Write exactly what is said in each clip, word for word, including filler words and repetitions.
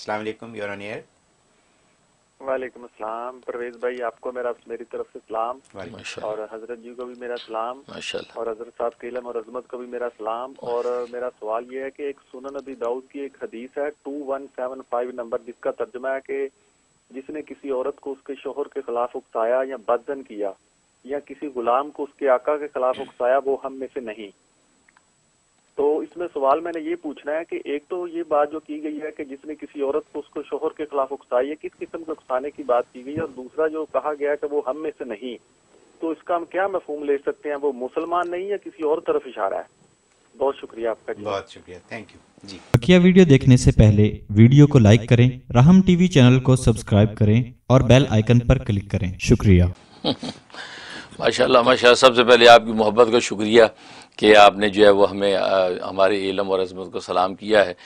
अस्सलामुअलैकुम, you are on air. वालेकुम अस्सलाम परवेज भाई, आपको मेरा मेरी तरफ से सलाम और हजरत जी को भी मेरा सलाम और हजरत साहब के इल्म और अजमत को भी मेरा सलाम। और मेरा सवाल ये है कि एक सुनन अबी दाऊद की एक हदीस है two one seven five number, जिसका तर्जुमा है कि जिसने किसी औरत को उसके शोहर के खिलाफ उकसाया या बदजन किया या किसी गुलाम को उसके आका के खिलाफ उकसाया वो हम में से नहीं। तो इसमें सवाल मैंने ये पूछना है कि एक तो ये बात जो की गई है कि जिसने किसी औरत को उसको शोहर के खिलाफ उकसाई है, किस किस्म के उकसाने की बात की गई, और दूसरा जो कहा गया है कि वो हम में से नहीं, तो इसका हम क्या मफहूम ले सकते हैं? वो मुसलमान नहीं या किसी और तरफ इशारा है? बहुत शुक्रिया आपका जी। बहुत शुक्रिया, thank you ji. Bakiya video देखने से पहले वीडियो को लाइक करें, राहम टीवी चैनल को सब्सक्राइब करें और बेल आइकन पर क्लिक करें। शुक्रिया। माशाल्लाह माशाल्लाह, सबसे पहले आपकी मोहब्बत का शुक्रिया कि आपने जो है वो हमें आ, हमारे इल्म और अज़मत को सलाम किया है।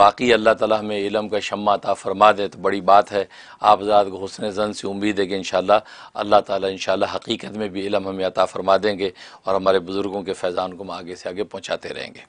वाकई अल्लाह ताला हमें इल्म का शम्मा अता फरमा दे तो बड़ी बात है। आप ज़ात को हुस्न ज़न से उम्मीद है कि इंशाअल्लाह अल्लाह ताला इंशाअल्लाह हकीकत में भी इल्म हमें अता फरमा देंगे और हमारे बुज़ुर्गों के फैज़ान को हम आगे से आगे पहुँचाते रहेंगे।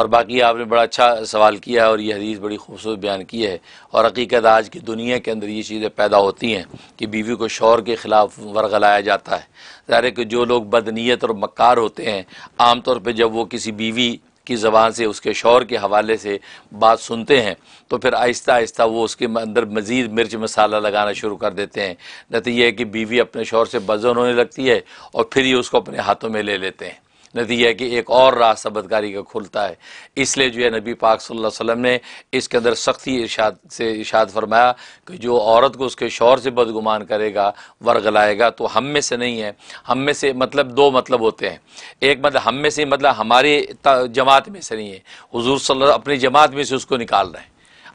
और बाकी आपने बड़ा अच्छा सवाल किया है और ये हदीस बड़ी खूबसूरत बयान की है। और हकीकत आज की दुनिया के अंदर ये चीज़ें पैदा होती हैं कि बीवी को शौहर के ख़िलाफ़ वरगलाया जाता है। ज़ाहिर है कि जो लोग बदनीयत और मक्कार होते हैं आमतौर पर जब वो किसी बीवी की ज़बान से उसके शौहर के हवाले से बात सुनते हैं तो फिर आहिस्ता आहिस्ता वो उसके अंदर मज़ीद मिर्च मसाला लगाना शुरू कर देते हैं। नतीजा है कि बीवी अपने शौहर से बदज़न होने लगती है और फिर ये उसको अपने हाथों में ले लेते हैं। नतीजा है कि एक और रास्ता बदकारी का खुलता है। इसलिए जो है नबी पाक सल्लल्लाहु अलैहि वसल्लम ने इसके अंदर सख्ती इरशाद से इरशाद फरमाया कि जो औरत को उसके शौहर से बदगुमान करेगा वरगलाएगा तो हम में से नहीं है। हम में से मतलब दो मतलब होते हैं, एक मतलब हम में से मतलब हमारे जमात में से नहीं है। हुजूर सल्लल्लाहु अलैहि वसल्लम अपनी जमात में से उसको निकाल रहे हैं।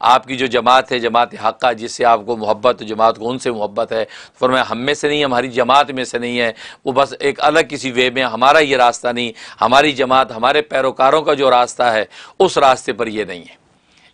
आपकी जो जमात है जमात हक़्क़ा जिससे आपको मोहब्बत, जमात को उनसे मोहब्बत है, फरमाया हम में से नहीं, हमारी जमात में से नहीं है। वो बस एक अलग किसी वे में, हमारा ये रास्ता नहीं, हमारी जमात हमारे पैरोकारों का जो रास्ता है उस रास्ते पर ये नहीं है,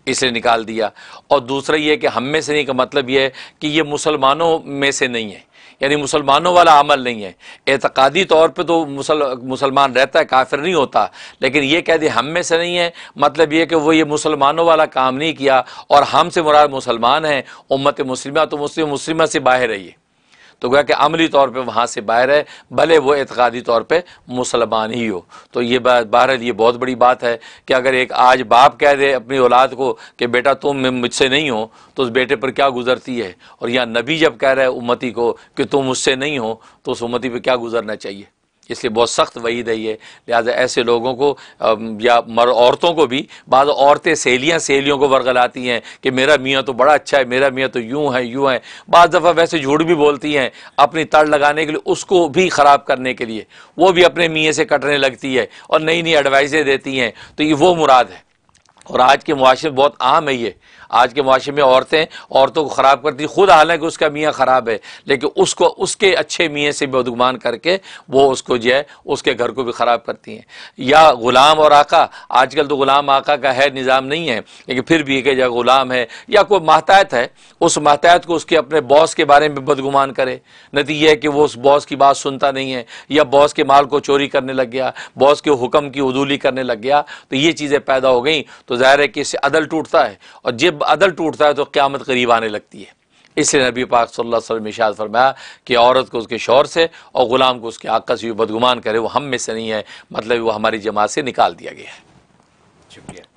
इसे निकाल दिया। और दूसरा ये कि हम में से नहीं का मतलब ये है कि ये मुसलमानों में से नहीं है, यानी मुसलमानों वाला अमल नहीं है। एतकादी तौर पे तो मुसल मुसलमान रहता है, काफिर नहीं होता, लेकिन ये कह दिया हम में से नहीं है मतलब ये कि वो ये मुसलमानों वाला काम नहीं किया। और हम से मुराद मुसलमान हैं, उम्मत मुस्लिमा तो मुस्लिम मुस्लिमा से बाहर है। ये तो गया कि अमली तौर पे वहाँ से बाहर है, भले वो एतकादी तौर पे मुसलमान ही हो। तो ये बहरहाल ये बहुत बड़ी बात है कि अगर एक आज बाप कह दे अपनी औलाद को कि बेटा तुम मुझसे नहीं हो तो उस बेटे पर क्या गुजरती है, और यहाँ नबी जब कह रहा है उम्मती को कि तुम मुझसे नहीं हो तो उस उम्मती पर क्या गुजरना चाहिए। इसलिए बहुत सख्त वईद है ये। लिहाजा ऐसे लोगों को या मर औरतों को भी, बाद औरतें सहेलियाँ सहेलियों को वरगलाती हैं कि मेरा मियाँ तो बड़ा अच्छा है, मेरा मियाँ तो यूँ है यूँ है। बाद दफ़ा वैसे झूठ भी बोलती हैं अपनी तड़ लगाने के लिए, उसको भी ख़राब करने के लिए। वो भी अपने मियाँ से कटने लगती है और नई नई एडवाइजें देती हैं। तो ये वो मुराद है। और आज के मुआशरे में बहुत आम है ये। आज के मुआशरे में औरतें औरतों को ख़राब करती खुद, हालांकि उसका मियाँ ख़राब है, लेकिन उसको उसके अच्छे मियाँ से बदगुमान करके वो उसको जो है उसके घर को भी ख़राब करती हैं। या ग़ुलाम और आका, आजकल तो ग़ुलाम आका का है निज़ाम नहीं है, लेकिन फिर भी एक या ग़ुलाम है या कोई माहताहत है, उस माहताहत को उसके अपने बॉस के बारे में बदगुमान करे। नतीजा है कि वो उस बॉस की बात सुनता नहीं है या बॉस के माल को चोरी करने लग गया, बॉस के हुक्म की उदूली करने लग गया। तो ये चीज़ें पैदा हो गई तो ज़ाहिर है कि इससे अदल टूटता है, और जब अदल टूटता है तो क़यामत करीब आने लगती है। इसलिए नबी पाक सल्लल्लाहु अलैहि वसल्लम ने इरशाद फरमाया कि औरत को उसके शौहर से और ग़ुलाम को उसके आका से बदगुमान करे वो हम में से नहीं है, मतलब वो हमारी जमात से निकाल दिया गया है। शुक्रिया।